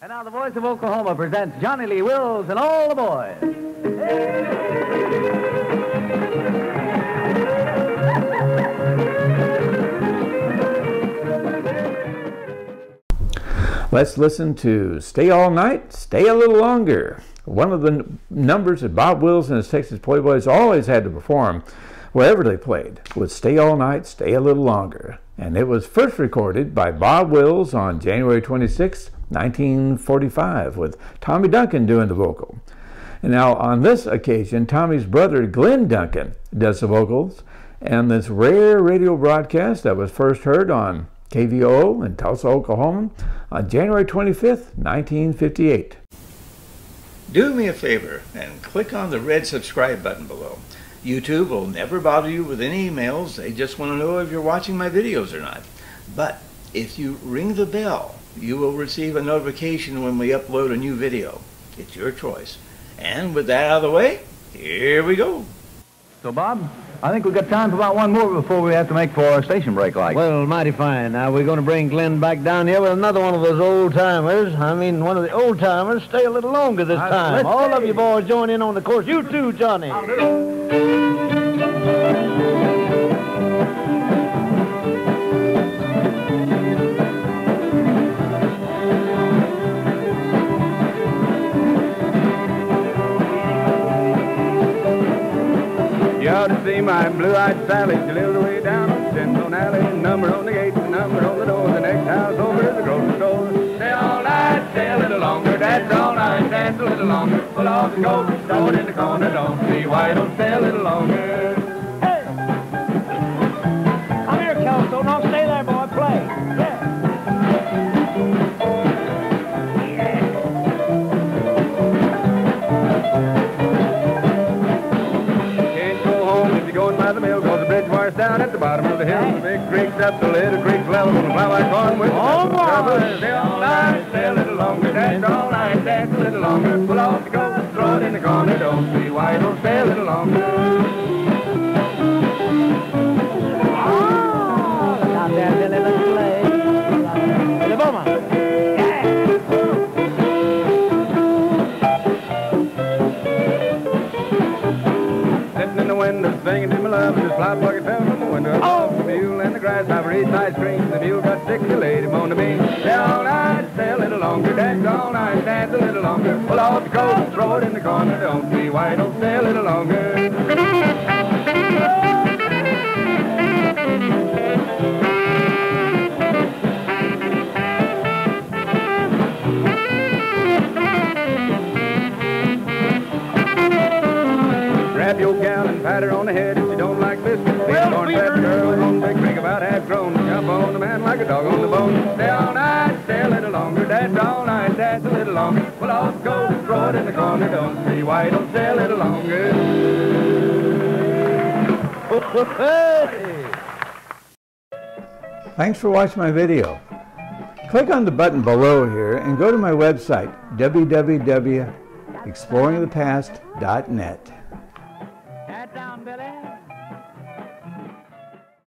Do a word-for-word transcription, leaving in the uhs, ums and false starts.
And now the voice of Oklahoma presents Johnny Lee Wills and all the boys. Let's listen to Stay All Night, Stay a Little Longer. One of the numbers that Bob Wills and his Texas Playboys always had to perform wherever they played was Stay All Night, Stay a Little Longer. And it was first recorded by Bob Wills on January twenty-sixth, nineteen forty-five, with Tommy Duncan doing the vocal. And now on this occasion, Tommy's brother Glynn Duncan does the vocals, and this rare radio broadcast that was first heard on K V O O in Tulsa, Oklahoma on January twenty-fifth, nineteen fifty-eight. Do me a favor and click on the red subscribe button below. YouTube will never bother you with any emails. They just want to know if you're watching my videos or not. But if you ring the bell, you will receive a notification when we upload a new video. It's your choice. And with that out of the way, here we go. So, Bob, I think we've got time for about one more before we have to make for our station break like. Well, mighty fine. Now, we're going to bring Glenn back down here with another one of those old-timers. I mean, one of the old-timers. Stay a little longer this I, time. All of you boys join in on the chorus. You too, Johnny. I'll do it. See my blue-eyed Sally, she lives away down on Tin Pan Alley. Number on the gate, number on the door. The next house over is the grocery store. Stay all night, stay a little longer. That's all night, that's a little longer. Pull off the grocery store in the corner. Don't see why don't stay a little longer. Hey! Come here, Kelso. Don't stay there, boy. Play. Yeah. Yeah. Down at the bottom of the hill, the big creek's up, the little creek's level, and while I corn with all night, stay all night, stay a little longer, that's all night, that's a little longer, pull off the coat and throw it in the corner, don't see why don't stay a little longer. Oh, down there, little little play. Alabama. Window, singing to my love, just fly bucket fell from the window. Oh! The mule and the grasshopper eats ice cream. The mule got sick, the lady moaned to me. Stay all night, stay a little longer. Dance all night, dance a little longer. Pull off the coat and throw it in the corner. Don't see why don't stay a little longer. Grab your gal and pat her on the head if you don't like this. Well, corn fat girl on big drink about half grown. Jump on the man like a dog on the bone. Stay all night, stay a little longer. That's all night, that's a little longer. Well, I'll go and throw it in the corner. Don't see why you don't stay a little longer. Thanks for watching my video. Click on the button below here and go to my website, w w w dot exploring the past dot net. Down, Billy.